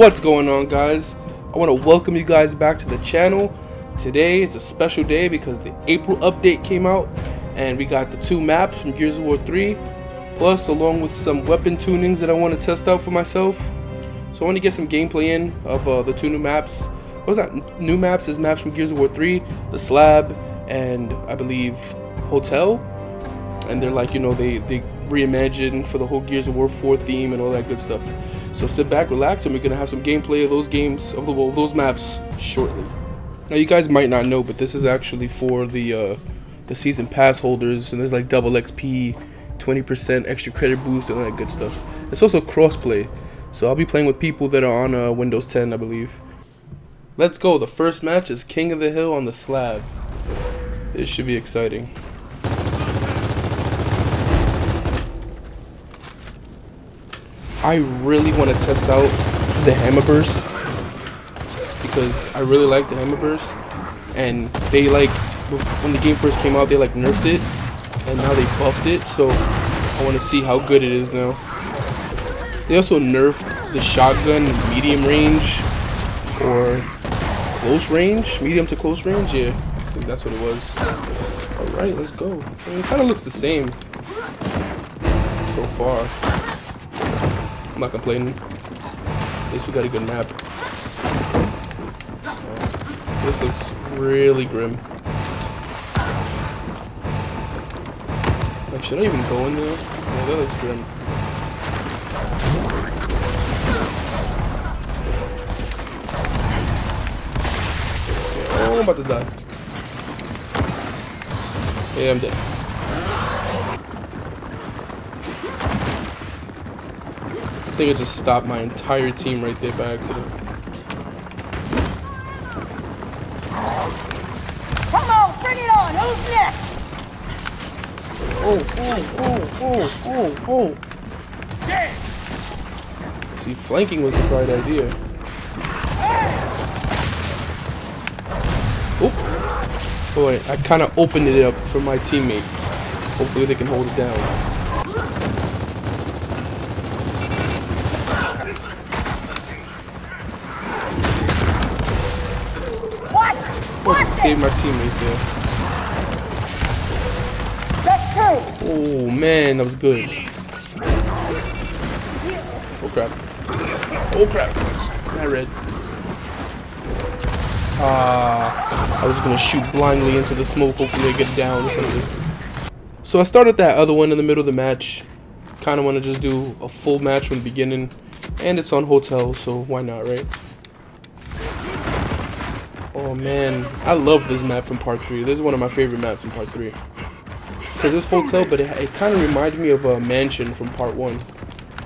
What's going on, guys? I want to welcome you guys back to the channel. Today it's a special day because the April update came out and we got the two maps from Gears of War 3, plus along with some weapon tunings that I want to test out for myself. So I want to get some gameplay in of the two new maps. What's not new maps? Is maps from Gears of War 3, the slab and I believe hotel. And they're like, you know, they reimagined for the whole Gears of War 4 theme and all that good stuff. So sit back, relax, and we're gonna have some gameplay of those games, of those maps shortly. Now you guys might not know, but this is actually for the season pass holders, and there's like double XP, 20% extra credit boost, and all that good stuff. It's also crossplay, so I'll be playing with people that are on Windows 10, I believe. Let's go. The first match is King of the Hill on the slab. This should be exciting. I really want to test out the hammer burst because I really like the hammer burst, and they like, when the game first came out, they like nerfed it and now they buffed it, so I want to see how good it is now. They also nerfed the shotgun medium range or close range, medium to close range, yeah, I think that's what it was. Alright, let's go. I mean, it kind of looks the same so far. I'm not complaining. At least we got a good map. This looks really grim. Like, should I even go in there? Yeah, that looks grim. Yeah, oh, I'm about to die. Yeah, I'm dead. I think I just stopped my entire team right there by accident. Come on, turn it on. Who's next? Oh. Yeah. See, flanking was the right idea. Oh, boy, I kind of opened it up for my teammates. Hopefully they can hold it down. Save my team right there. Let's go. Oh man, that was good. Oh crap. Oh crap. I read. I was gonna shoot blindly into the smoke, hopefully I get down or something. So I started that other one in the middle of the match. Kinda wanna just do a full match from the beginning. And it's on hotel, so why not, right? Oh man, I love this map from part 3. This is one of my favorite maps from part 3. Because this hotel, but it kind of reminds me of a mansion from part 1.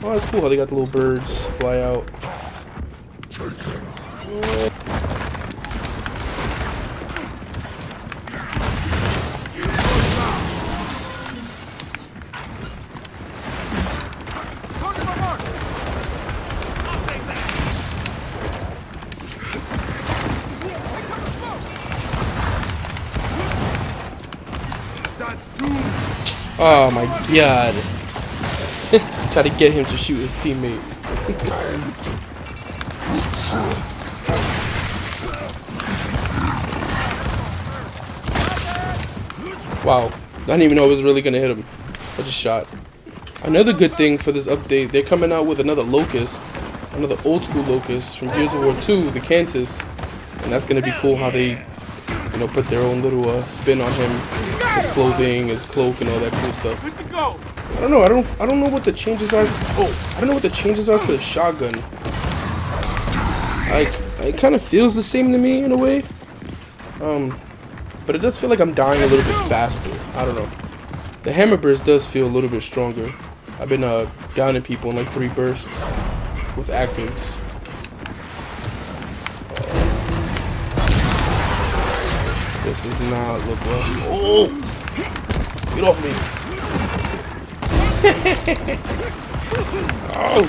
Oh, that's cool how they got the little birds fly out. Oh my god. Try to get him to shoot his teammate. Wow. I didn't even know I was really gonna hit him. I just shot. Another good thing for this update, they're coming out with another locust. Another old school locust from Gears of War 2, the Kantus. And that's gonna be cool how they, you know, put their own little spin on him. His clothing, his cloak, and all that cool stuff. I don't know. I don't know what the changes are. Oh, I don't know what the changes are to the shotgun. Like, it kind of feels the same to me in a way. But it does feel like I'm dying a little bit faster. I don't know. The hammer burst does feel a little bit stronger. I've been downing people in like 3 bursts with actives. This does not look well. Oh! Get off me! Oh!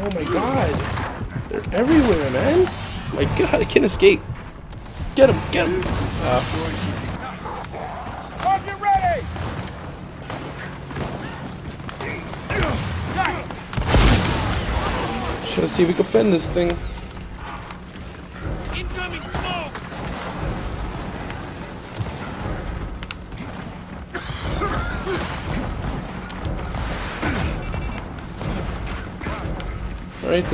Oh my god! They're everywhere, man! My god, I can't escape! Get him! Get him! Target ready! Trying to see if we can fend this thing. Incoming smoke. Alright,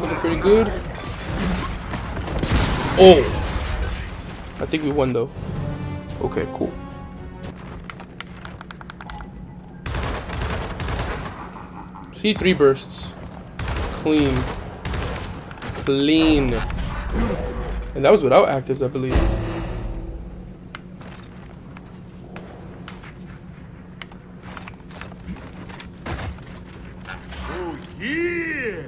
looking pretty good. Oh! I think we won though. Okay, cool. See, 3 bursts. Clean. Clean. And that was without actives, I believe. Oh, yeah!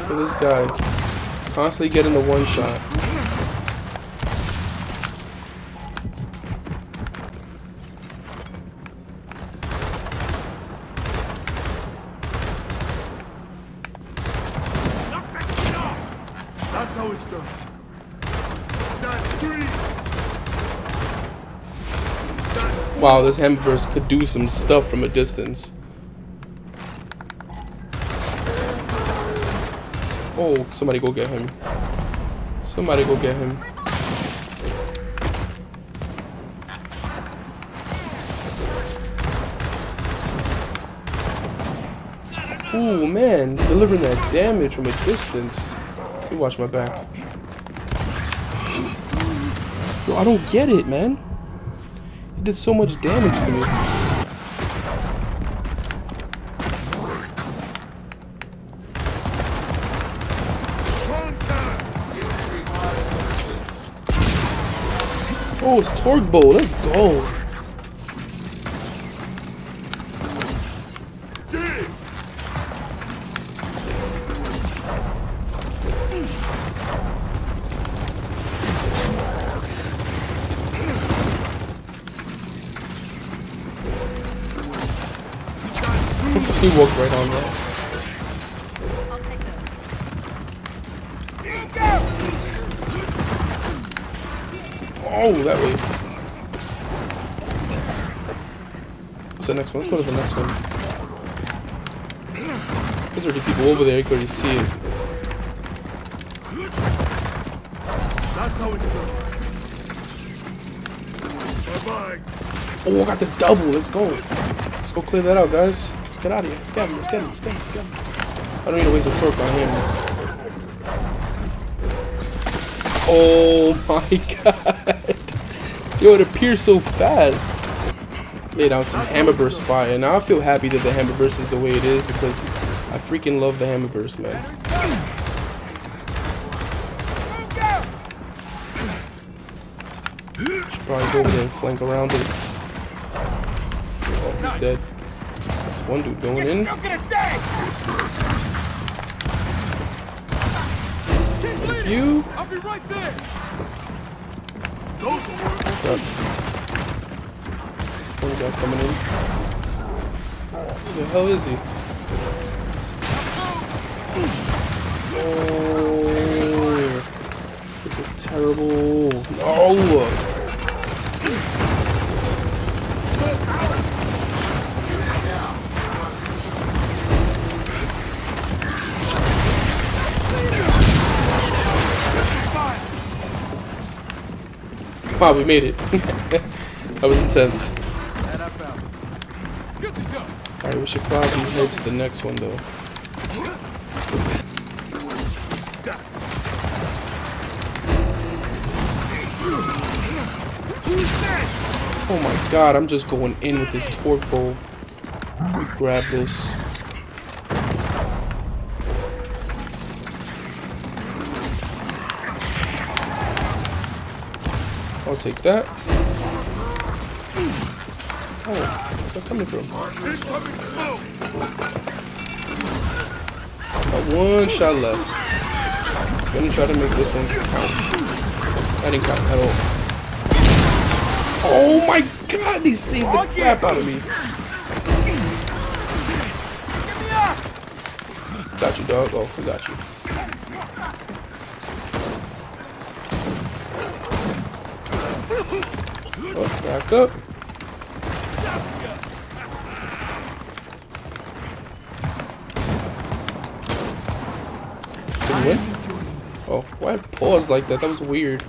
Look at this guy. Constantly getting the one shot. That's how it's done. That's 3. That's 4. Wow, this Hammerburst could do some stuff from a distance. Oh, somebody go get him. Somebody go get him. Ooh, man, delivering that damage from a distance. Watch my back. Yo, I don't get it, man. It did so much damage to me. Oh, it's Torque Ball. Let's go. He walked right on that. I'll take those. Oh, that way. What's the next one? Let's go to the next one. There's already people over there. You can already see it. That's how it's done. Bye bye. Oh, I got the double. Let's go. Let's go clear that out, guys. Get out of here. Let's get him. Let's get him. Let's get him. Let's get him. I don't need to waste a torque on him. Oh my god. Yo, it appears so fast. Lay down some Hammerburst fire. Now I feel happy that the Hammerburst is the way it is because I freaking love the Hammerburst, man. Should probably go over there and flank around him. Oh, he's dead. One dude going in. Thank you. I'll be right there. What's up? One guy coming in. Who the hell is he? Oh, this is terrible. No. Wow, we made it. That was intense. Alright, we should probably head to the next one, though. Oh my god, I'm just going in with this torque bowl. Grab this. I'll take that. Oh, they're coming from. Got one shot left. Gonna try to make this one count. I didn't count at all. Oh my god, they saved the crap out of me. Got you, dog. Oh, I got you. Oh, back up. win? Oh, why pause like that? That was weird.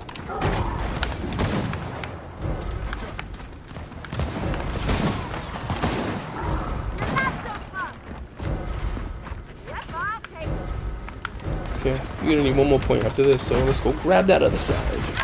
Okay, you're gonna need one more point after this, so let's go grab that other side.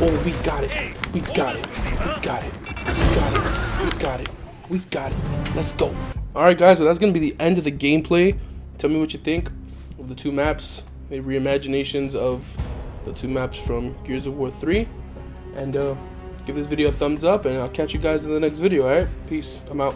Oh, we got it. We got it. We got it. We got it. We got it. We got it. Let's go. Alright, guys. So that's going to be the end of the gameplay. Tell me what you think of the two maps. The reimaginations of the two maps from Gears of War 3. And give this video a thumbs up. And I'll catch you guys in the next video. Alright? Peace. I'm out.